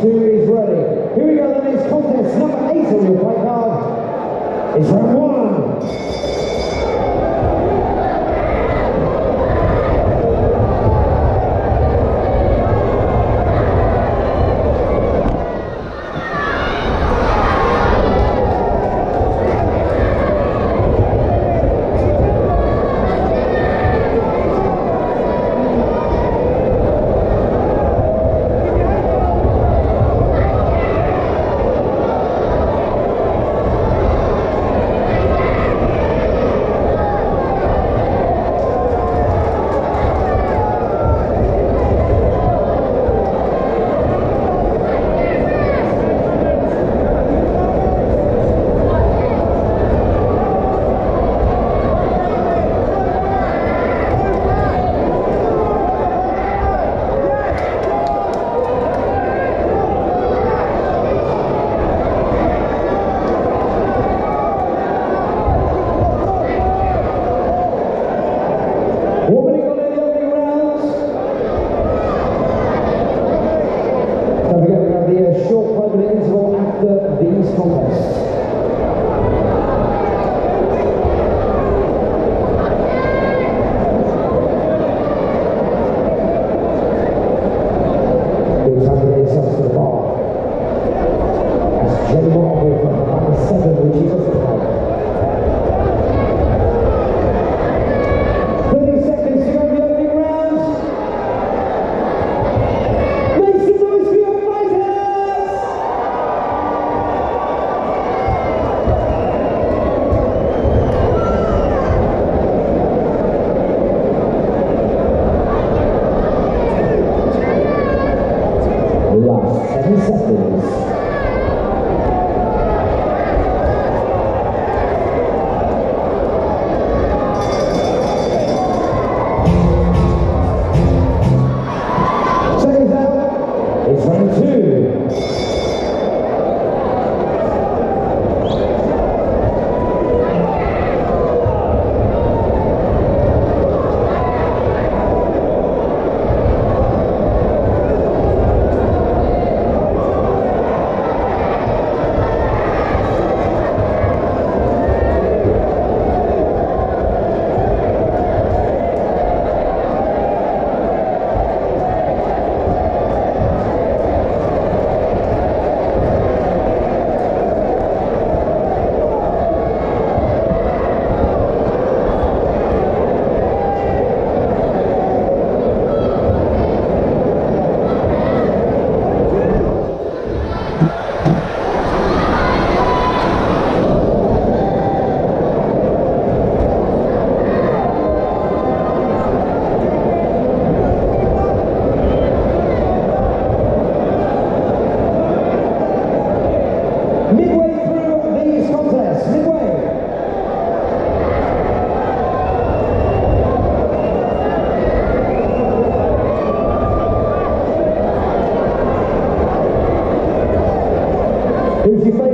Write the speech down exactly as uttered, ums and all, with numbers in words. who is ready. Here we go, the next contest, number eight on your fight card is round one. Thank you.